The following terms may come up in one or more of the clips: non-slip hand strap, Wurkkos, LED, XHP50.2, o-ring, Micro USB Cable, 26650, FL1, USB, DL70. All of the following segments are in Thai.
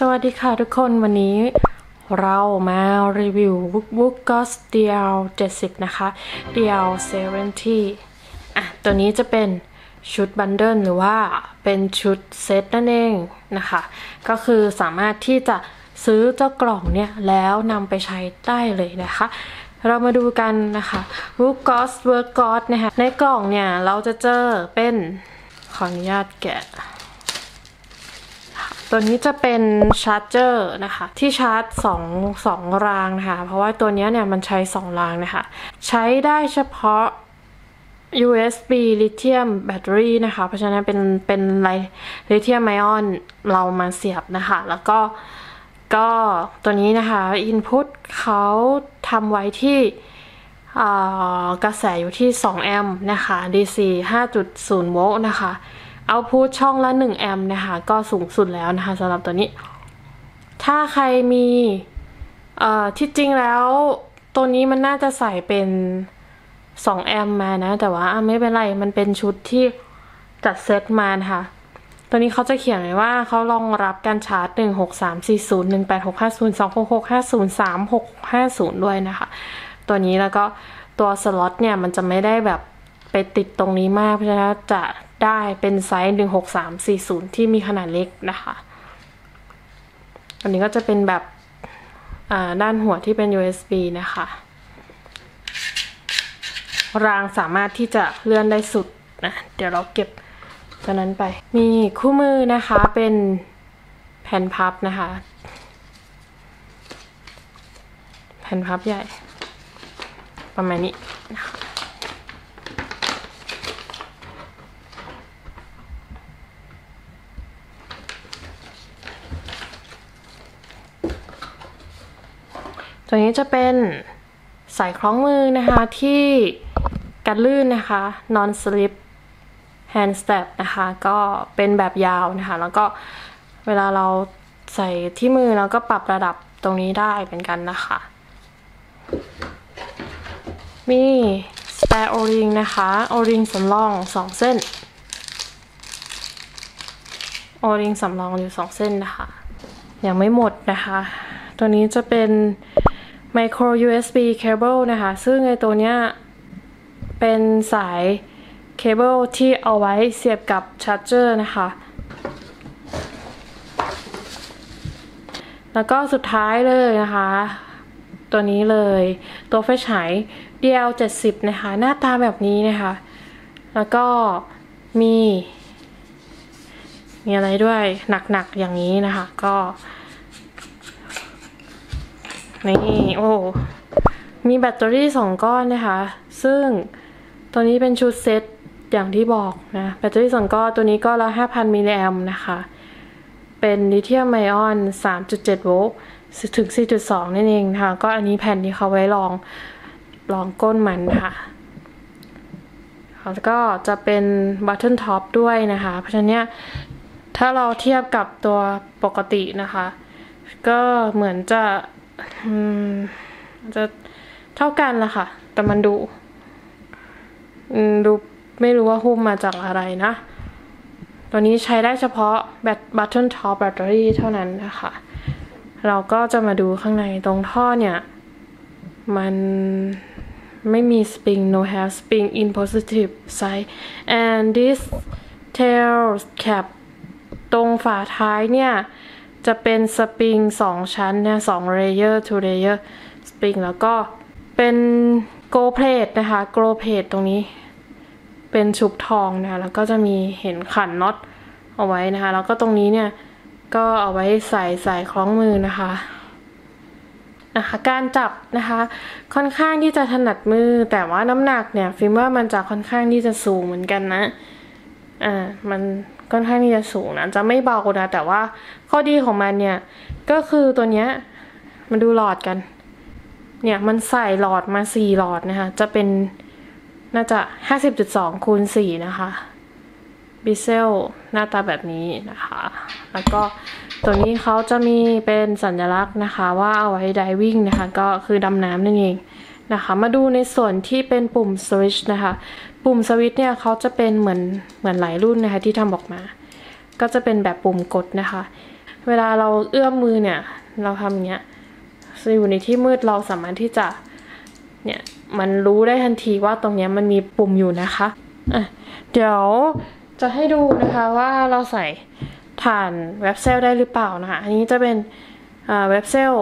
สวัสดีค่ะทุกคนวันนี้เรามารีวิว Wurkkos DL70 นะคะ DL70 ตัวนี้จะเป็นชุดบันเดิลหรือว่าเป็นชุดเซตนั่นเองนะคะก็คือสามารถที่จะซื้อเจ้ากล่องเนี่ยแล้วนำไปใช้ได้เลยนะคะเรามาดูกันนะคะ Wurkkos นะคะในกล่องเนี่ยเราจะเจอเป็นขออนุญาตแกะตัวนี้จะเป็นชาร์จเจอร์นะคะที่ชาร์จ2รางนะคะเพราะว่าตัวนี้เนี่ยมันใช้2รางนะคะใช้ได้เฉพาะ USB ลิเธียมแบตเตอรี่นะคะเพราะฉะนั้นเป็นลิเธียมไอออนเรามาเสียบนะคะแล้วก็ตัวนี้นะคะอินพุตเขาทำไว้ที่กระแสอยู่ที่2แอมป์นะคะ DC 5.0 โวลต์นะคะเอาพุทช่องละ1แอมป์นะคะก็สูงสุดแล้วนะคะสำหรับตัวนี้ถ้าใครมีที่จริงแล้วตัวนี้มันน่าจะใส่เป็น2แอมป์มานะแต่ว่าไม่เป็นไรมันเป็นชุดที่จัดเซตมานะคะตัวนี้เขาจะเขียนไว้ว่าเขารองรับการชาร์จ1 6 3 4 0 1 8 6 5 0 2 6 6 5 0 3 6 5 0ด้วยนะคะตัวนี้แล้วก็ตัวสล็อตเนี่ยมันจะไม่ได้แบบไปติดตรงนี้มากเพราะฉะนั้นจะได้เป็นไซส์1 6 3 4 0ที่มีขนาดเล็กนะคะอันนี้ก็จะเป็นแบบด้านหัวที่เป็น USB นะคะรางสามารถที่จะเลื่อนได้สุดนะเดี๋ยวเราเก็บตัวนั้นไปมีคู่มือนะคะเป็นแผ่นพับนะคะแผ่นพับใหญ่ประมาณนี้นะคะตัวนี้จะเป็นสายคล้องมือนะคะที่กันลื่นนะคะ non-slip hand strap นะคะก็เป็นแบบยาวนะคะแล้วก็เวลาเราใส่ที่มือเราก็ปรับระดับตรงนี้ได้เหมือนกันนะคะมี spare o-ring นะคะ o-ring สำรอง2เส้น o-ring สำรองอยู่2เส้นนะคะยังไม่หมดนะคะตัวนี้จะเป็น Micro USB Cable นะคะซึ่งในตัวเนี้ยเป็นสายเคเบิลที่เอาไว้เสียบกับชาร์จเจอร์นะคะแล้วก็สุดท้ายเลยนะคะตัวนี้เลยตัวไฟฉาย DL70 นะคะหน้าตาแบบนี้นะคะแล้วก็มีอะไรด้วยหนักๆอย่างนี้นะคะก็นี่โอ้มีแบตเตอรี่2ก้อนนะคะซึ่งตัวนี้เป็นชุดเซตอย่างที่บอกนะแบตเตอรี่2ก้อนตัวนี้ก็ละ 5,000 มิลลิแอมป์นะคะเป็นลิเธียมไอออน 3.7 โวลต์ถึง 4.2 นั่นเองนะคะก็อันนี้แผ่นที่เขาไว้ลองก้นมันค่ะแล้วก็จะเป็นบัตเทิลท็อปด้วยนะคะเพราะฉะนั้นถ้าเราเทียบกับตัวปกตินะคะก็เหมือนจะเท่ากันละค่ะแต่มันดูไม่รู้ว่าหุ้มมาจากอะไรนะตัวนี้ใช้ได้เฉพาะบัตเทิลท็อปแบตเตอรี่เท่านั้นนะคะเราก็จะมาดูข้างในตรงท่อเนี่ยมันไม่มีสปริง no have spring in positive side and this tail cap ตรงฝาท้ายเนี่ยจะเป็นสปริง2ชั้นนะ2 layer 2 layer สปริงแล้วก็เป็นโกลเพลทนะคะโกลเพลทตรงนี้เป็นชุบทองนะคะแล้วก็จะมีเห็นขันน็อตเอาไว้นะคะแล้วก็ตรงนี้เนี่ยก็เอาไว้ใส่สายคล้องมือนะคะการจับนะคะค่อนข้างที่จะถนัดมือแต่ว่าน้ำหนักเนี่ยฟิล์มว่ามันจะค่อนข้างที่จะสูงเหมือนกันนะมันค่อนข้างที่จะสูงนะจะไม่เบานะแต่ว่าข้อดีของมันเนี่ยก็คือตัวเนี้ยมันดูหลอดกันเนี่ยมันใส่หลอดมา4หลอดนะคะจะเป็นน่าจะ 50.2 คูณ 4 นะคะบิเซลหน้าตาแบบนี้นะคะแล้วก็ตัวนี้เขาจะมีเป็นสัญลักษณ์นะคะว่าเอาไว้ไดวิ่งนะคะก็คือดำน้ำนั่นเองนะคะมาดูในส่วนที่เป็นปุ่มสวิตช์นะคะปุ่มสวิตช์เนี่ยเขาจะเป็นเหมือนหลายรุ่นนะคะที่ทำออกมาก็จะเป็นแบบปุ่มกดนะคะ เวลาเราเอื้อมมือเนี่ยเราทำอย่างเงี้ยอยู่ในที่มืดเราสามารถที่จะเนี่ยมันรู้ได้ทันทีว่าตรงนี้มันมีปุ่มอยู่นะคะเดี๋ยวจะให้ดูนะคะว่าเราใส่ฐานเว็บเซลได้หรือเปล่านะคะอันนี้จะเป็นเว็บเซล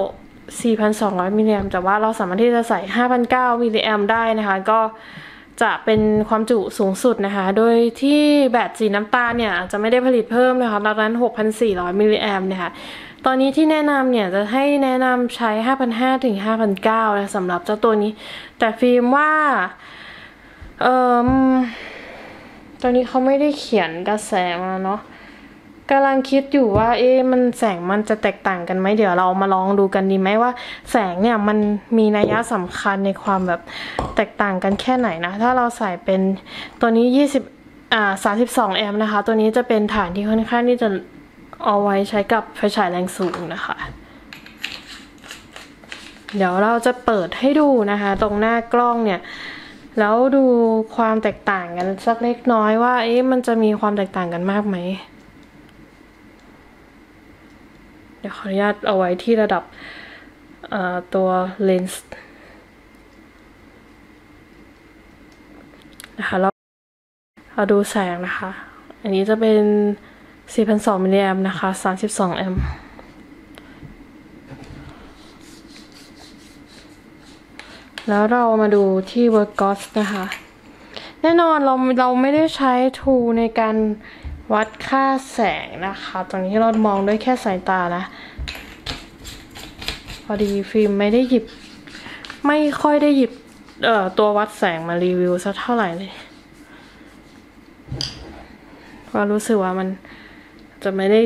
4,200 มิลลิแอมแต่ว่าเราสามารถที่จะใส่ 5,900 มิลลิแอมได้นะคะก็จะเป็นความจุสูงสุดนะคะโดยที่แบตสีน้ำตาลเนี่ยจะไม่ได้ผลิตเพิ่มนะคะดังนั้น 6,400 มิลลิแอมนะคะตอนนี้ที่แนะนำเนี่ยจะให้แนะนำใช้ 5,500 ถึง 5,900 นะสำหรับเจ้าตัวนี้แต่ฟิล์มว่าตอนนี้เขาไม่ได้เขียนกระแสมาเนาะกำลังคิดอยู่ว่ามันแสงมันจะแตกต่างกันไหมเดี๋ยวเรามาลองดูกันดีไหมว่าแสงเนี่ยมันมีนัยยะสำคัญในความแบบแตกต่างกันแค่ไหนนะถ้าเราใส่เป็นตัวนี้32 แอมป์นะคะตัวนี้จะเป็นฐานที่ค่อนข้างที่จะเอาไว้ใช้กับไฟฉายแรงสูงนะคะเดี๋ยวเราจะเปิดให้ดูนะคะตรงหน้ากล้องเนี่ยแล้วดูความแตกต่างกันสักเล็กน้อยว่ามันจะมีความแตกต่างกันมากไหมเดี๋ยวขออนุญาตเอาไว้ที่ระดับตัวเลนส์นะคะเราดูแสงนะคะอันนี้จะเป็น4,200 มิลลิแอมป์นะคะ 32 แอมป์แล้วเรามาดูที่ Wurkkos นะคะแน่นอนเราไม่ได้ใช้ทูในการวัดค่าแสงนะคะตรงนี้เรามองด้วยแค่สายตานะพอดีฟิล์มไม่ค่อยได้หยิบตัววัดแสงมารีวิวสักเท่าไหร่เลยก็รู้สึกว่ามันจะไม่ได้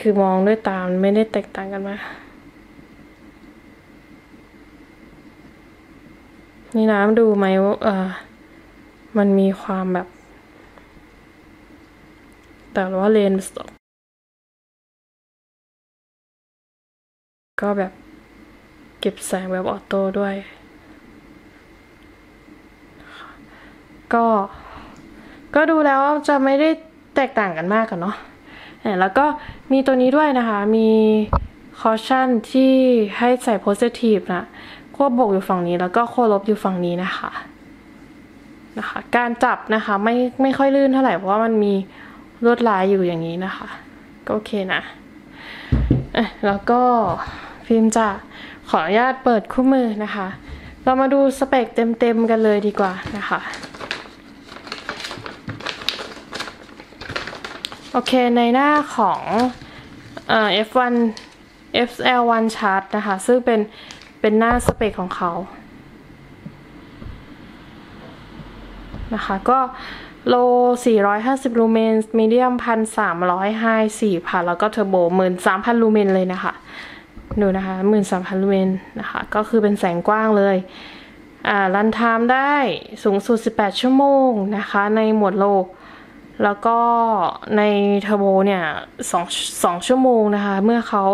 คือมองด้วยตาไม่ได้แตกต่างกันมากนี่น้ำดูไหมว่ามันมีความแบบแต่ว่าเลนส์ก็แบบเก็บแสงแบบออโต้ด้วยก็ดูแล้วจะไม่ได้แตกต่างกันมากกันเนาะแล้วก็มีตัวนี้ด้วยนะคะมีคอชั่นที่ให้ใส่ positive นะขั้วบวกอยู่ฝั่งนี้แล้วก็ขั้วลบอยู่ฝั่งนี้นะคะการจับนะคะไม่ค่อยลื่นเท่าไหร่เพราะว่ามันมีลวดลายอยู่อย่างนี้นะคะก็โอเคนะแล้วก็ฟิล์มจะขออนุญาตเปิดคู่มือนะคะเรามาดูสเปคเต็มๆกันเลยดีกว่านะคะโอเคในหน้าของ FL1 chart นะคะซึ่งเป็นหน้าสเปคของเขานะคะก็โล 450 ลูเมนมีเดียม 1,300 ไฮ 4,000 แล้วก็เทอร์โบ 13,000 ลูเมนเลยนะคะดูนะคะ 13,000 ลูเมนนะคะก็คือเป็นแสงกว้างเลยรันไทม์ได้สูงสุด18 ชั่วโมงนะคะในหมวดโลแล้วก็ในเทอร์โบเนี่ย2ชั่วโมงนะคะเมื่อเขา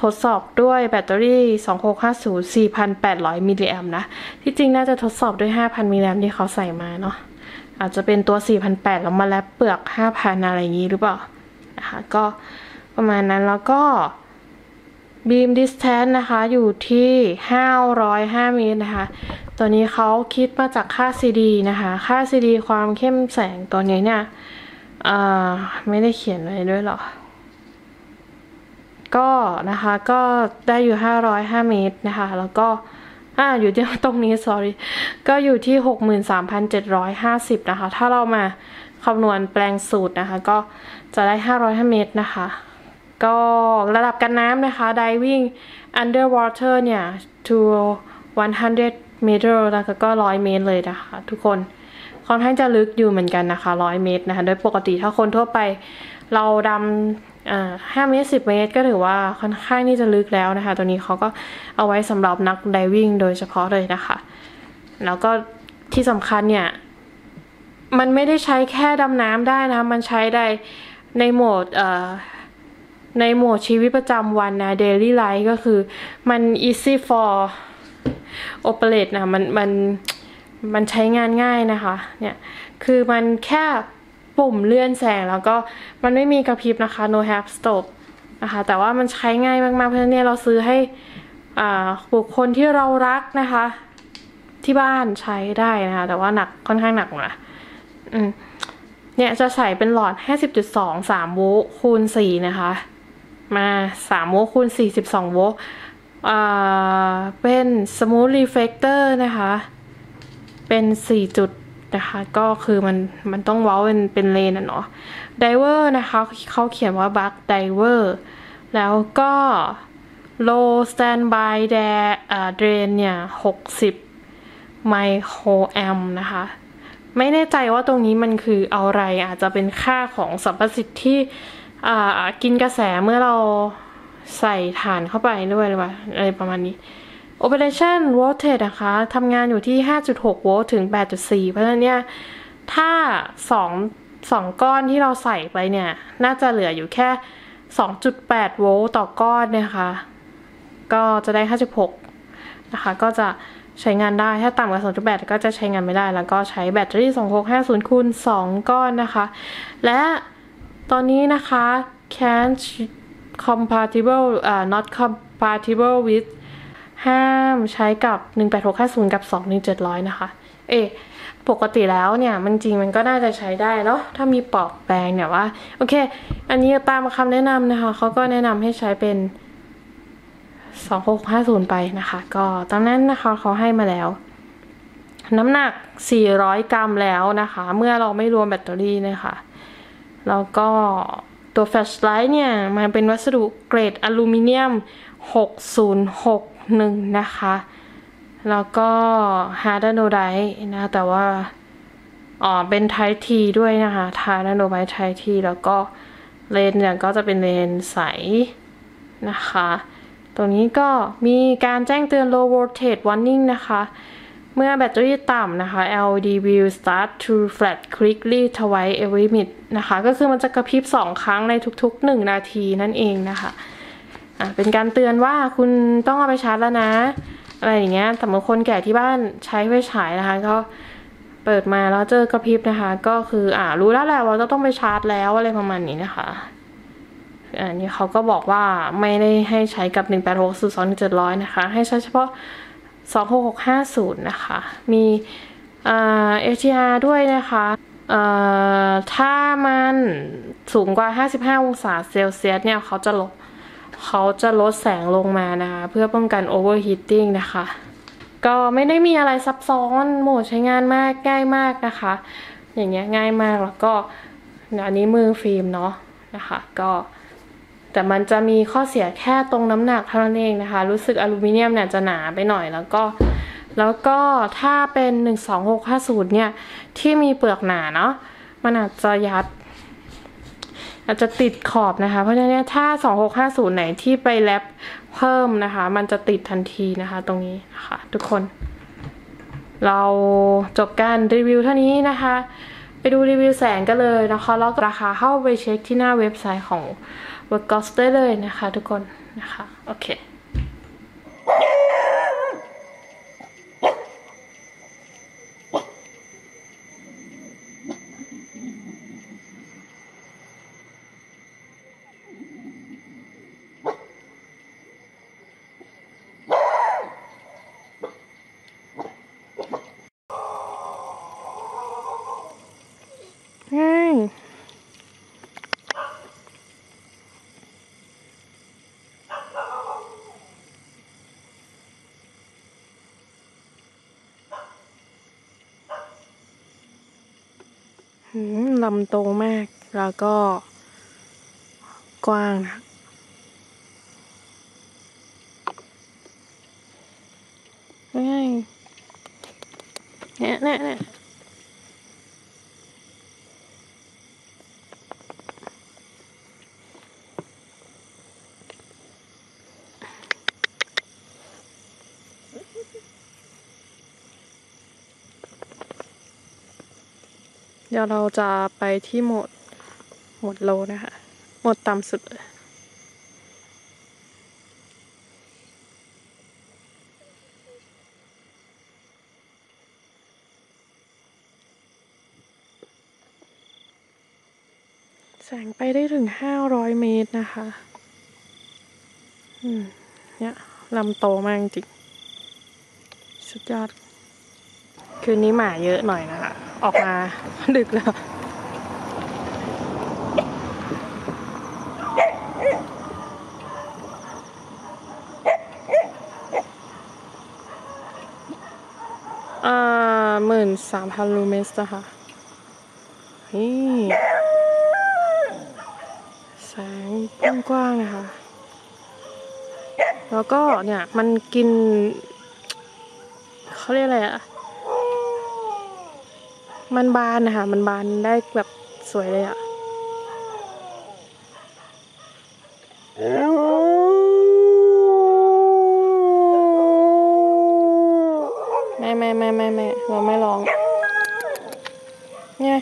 ทดสอบด้วยแบตเตอรี่ 2650 4,800 มิลลิแอมป์นะที่จริงน่าจะทดสอบด้วย 5,000 มิลลิแอมป์ที่เขาใส่มาเนาะอาจจะเป็นตัว 4,800 แล้วมาแลบเปลือก 5,000 อะไรอย่างนี้หรือเปล่านะคะก็ประมาณนั้นแล้วก็บีมดิสแทนนะคะอยู่ที่505 เมตรนะคะตัวนี้เขาคิดมาจากค่า CD นะคะค่า CD ความเข้มแสงตัวนี้เนี่ยไม่ได้เขียนไว้ด้วยหรอก็นะคะก็ได้อยู่505 เมตรนะคะแล้วก็อยู่ที่ตรงนี้ sorry ก็อยู่ที่ 63,750 นะคะถ้าเรามาคำนวณแปลงสูตรนะคะก็จะได้505 เมตรนะคะก็ระดับกันน้ำนะคะ diving underwater เนี่ย to 100 meter แล้วก็100 เมตรเลยนะคะทุกคนค่อนข้างจะลึกอยู่เหมือนกันนะคะ100 เมตรนะคะโดยปกติถ้าคนทั่วไปเราดำ5 เมตร 10 เมตรก็ถือว่าค่อนข้างที่จะลึกแล้วนะคะตัวนี้เขาก็เอาไว้สำหรับนัก diving โดยเฉพาะเลยนะคะแล้วก็ที่สำคัญเนี่ยมันไม่ได้ใช้แค่ดำน้ำได้นะมันใช้ได้ในโหมดชีวิตประจำวันนะ daily life ก็คือมัน easy for operate นะมันใช้งานง่ายนะคะเนี่ยคือมันแค่ปุ่มเลื่อนแสงแล้วก็มันไม่มีกระพริบนะคะ no half stop นะคะแต่ว่ามันใช้ง่ายมากๆเพราะฉะนั้นเนี่ยเราซื้อให้บุคคลที่เรารักนะคะที่บ้านใช้ได้นะคะแต่ว่าหนักค่อนข้างหนักนะเนี่ยจะใส่เป็นหลอด 50.2 3 โวลต์คูณ 4 นะคะมา3โวลต์คูณ42โวลต์เป็นสมูทรีเฟลคเตอร์นะคะเป็น4จุดนะคะก็คือมันต้องเว้าเป็นเลนอ่ะเนาะไดเวอร์นะคะเขาเขียนว่าบัคไดเวอร์แล้วก็โลสแตนบายแดเดรนเนี่ย60ไมโครแอมนะคะไม่แน่ใจว่าตรงนี้มันคืออะไรอาจจะเป็นค่าของสัมประสิทธิ์ที่กินกระแสเมื่อเราใส่ฐานเข้าไปด้วยหรือเปล่าอะไรประมาณนี้ Operation Voltage นะคะทำงานอยู่ที่ 5.6 โวลต์ถึง 8.4 เพราะฉะนั้นเนี่ยถ้า2ก้อนที่เราใส่ไปเนี่ยน่าจะเหลืออยู่แค่ 2.8 โวลต์ต่อก้อนนะคะก็จะได้ 5.6 นะคะก็จะใช้งานได้ถ้าต่ำกว่า 2.8 ก็จะใช้งานไม่ได้แล้วก็ใช้แบตเตอรี่ 2650 คูณ 2 ก้อนนะคะและตอนนี้นะคะ can't compatible not compatible with ห้ามใช้กับ18650กับ21700นะคะปกติแล้วเนี่ยมันจริงมันก็น่าจะใช้ได้เนาะถ้ามีปลอกแปลงเนี่ยว่าโอเคอันนี้ตามคำแนะนำนะคะเขาก็แนะนำให้ใช้เป็น26650ไปนะคะก็ตามนั้นนะคะเขาให้มาแล้วน้ำหนัก400กรัมแล้วนะคะเมื่อเราไม่รวมแบตเตอรี่นะคะแล้วก็ตัวแฟลชไลท์เนี่ยมันเป็นวัสดุเกรดอลูมิเนียม6061นะคะแล้วก็ฮาร์ดโนไดนะแต่ว่าเป็นไทป์ T ด้วยนะคะฮาร์ดโนไดไทป์ T แล้วก็เลนส์เนี่ยก็จะเป็นเลนส์ใสนะคะตรงนี้ก็มีการแจ้งเตือน low voltage warning นะคะเมื่อแบตเตอรี่ต่ำนะคะ LED will start to flash quickly twice every minute นะคะก็คือมันจะกระพริบ2ครั้งในทุกๆ1นาทีนั่นเองนะคะเป็นการเตือนว่าคุณต้องเอาไปชาร์จแล้วนะอะไรอย่างเงี้ยสำหรับคนแก่ที่บ้านใช้ไฟฉายนะคะก็เปิดมาแล้วเจอกระพริบนะคะก็คือรู้แล้วแหละว่าต้องไปชาร์จแล้วอะไรประมาณนี้นะคะอันนี้เขาก็บอกว่าไม่ได้ให้ใช้กับ18602-700นะคะให้ใช้เฉพาะ26650นะคะมีHDR ด้วยนะคะถ้ามันสูงกว่า55องศาเซลเซียสเนี่ยเขาจะลดแสงลงมานะคะเพื่อป้องกัน overheating นะคะก็ไม่ได้มีอะไรซับซ้อนโหมดใช้งานมากง่ายมากนะคะอย่างเงี้ยง่ายมากแล้วก็อันนี้มือฟิล์มเนาะนะคะก็แต่มันจะมีข้อเสียแค่ตรงน้ำหนักเท่านั้นเองนะคะรู้สึกอลูมิเนียมเนี่ยจะหนาไปหน่อยแล้วก็ถ้าเป็น12650เนี่ยที่มีเปลือกหนาเนาะมันอาจจะยัดอาจจะติดขอบนะคะเพราะฉะนั้นถ้า26650ไหนที่ไปแรปเพิ่มนะคะมันจะติดทันทีนะคะตรงนี้นะคะทุกคนเราจบการรีวิวเท่านี้นะคะไปดูรีวิวแสงกันเลยนะคะแล้วราคาเข้าไปเช็คที่หน้าเว็บไซต์ของ Wurkkos ได้เลยนะคะทุกคนนะคะโอเคลำโตมากแล้วก็กว้างนะเนี่ยเดี๋ยวเราจะไปที่หมดโลนะคะหมดต่ำสุดแสงไปได้ถึง500 เมตรนะคะ เนี่ยลำโตมากจริงสุดยอดคืนนี้หมาเยอะหน่อยนะคะออกมาดึกแล้ว13,000 ลูเมสนะคะนี่แสงกว้างๆนะคะแล้วก็เนี่ยมันกินเขาเรียกอะไรอะมันบานนะคะมันบานได้แบบสวยเลยอะแม่เราไม่ร้องเนี่ย